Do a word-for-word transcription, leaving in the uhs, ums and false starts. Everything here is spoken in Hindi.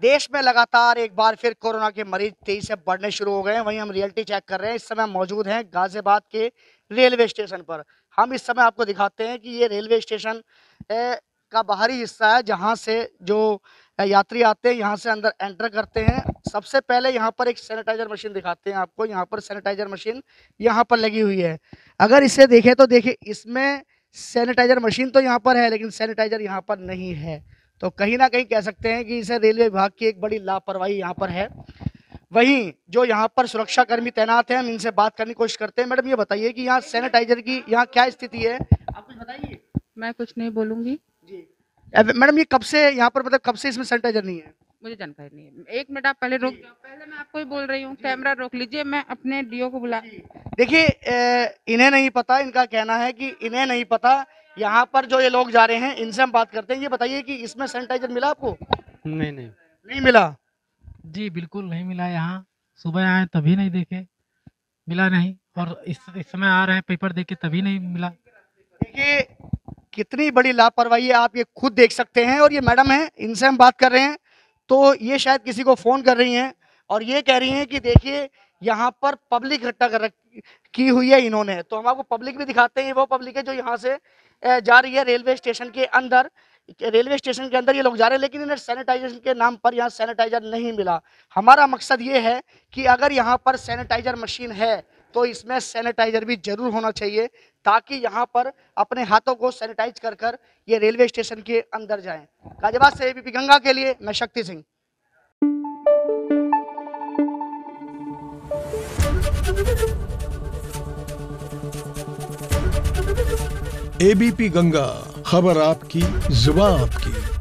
देश में लगातार एक बार फिर कोरोना के मरीज तेजी से बढ़ने शुरू हो गए हैं। वहीं हम रियलिटी चेक कर रहे हैं। इस समय मौजूद हैं गाज़ियाबाद के रेलवे स्टेशन पर। हम इस समय आपको दिखाते हैं कि ये रेलवे स्टेशन का बाहरी हिस्सा है, जहां से जो यात्री आते हैं यहां से अंदर एंटर करते हैं। सबसे पहले यहां पर एक सैनिटाइजर मशीन दिखाते हैं आपको। यहां पर सैनिटाइजर मशीन यहां पर लगी हुई है। अगर इसे देखें तो देखिए, इसमें सैनिटाइजर मशीन तो यहाँ पर है लेकिन सैनिटाइजर यहाँ पर नहीं है। तो कहीं ना कहीं कह सकते हैं कि इसे रेलवे विभाग की एक बड़ी लापरवाही यहाँ पर है। वहीं जो यहाँ पर सुरक्षाकर्मी तैनात हैं, हम इनसे बात करने की कोशिश करते हैं। मैडम, ये बताइए कि यहाँ सैनिटाइजर की यहाँ क्या स्थिति है, आप कुछ बताइए। मैं कुछ नहीं बोलूँगी जी। मैडम, ये कब से यहाँ पर, मतलब कब से इसमें सैनिटाइजर नहीं है? मुझे जानकारी नहीं है। एक मिनट आप पहले रोक जाओ। पहले मैं आपको ही बोल रही हूँ, कैमरा रोक लीजिए। मैं अपने डीओ को बुला। देखिए, इन्हें नहीं पता, इनका कहना है कि इन्हें नहीं पता। यहाँ पर जो ये लोग जा रहे हैं, इनसे हम बात करते हैं। ये बताइए कि इसमें सैनिटाइजर मिला आपको? नहीं नहीं नहीं मिला जी, बिल्कुल नहीं मिला। यहाँ सुबह आए तभी नहीं देखे, मिला नहीं। और इस समय आ रहे हैं पेपर देके तभी नहीं मिला। देखिए कितनी बड़ी लापरवाही है, आप ये खुद देख सकते हैं। और ये मैडम है, इनसे हम बात कर रहे हैं तो ये शायद किसी को फ़ोन कर रही हैं और ये कह रही हैं कि देखिए यहाँ पर पब्लिक इकट्ठा कर की हुई है इन्होंने। तो हम आपको पब्लिक भी दिखाते हैं। वो पब्लिक है जो यहाँ से जा रही है रेलवे स्टेशन के अंदर। रेलवे स्टेशन के अंदर ये लोग जा रहे हैं लेकिन इन्हें सैनिटाइजेशन के नाम पर यहाँ सैनिटाइजर नहीं मिला। हमारा मकसद ये है कि अगर यहाँ पर सैनिटाइजर मशीन है तो इसमें सैनिटाइजर भी जरूर होना चाहिए, ताकि यहाँ पर अपने हाथों को सैनिटाइज कर कर ये रेलवे स्टेशन के अंदर जाएं। गाज़ियाबाद से एबीपी गंगा के लिए मैं शक्ति सिंह। एबीपी गंगा, खबर आपकी, जुबान आपकी।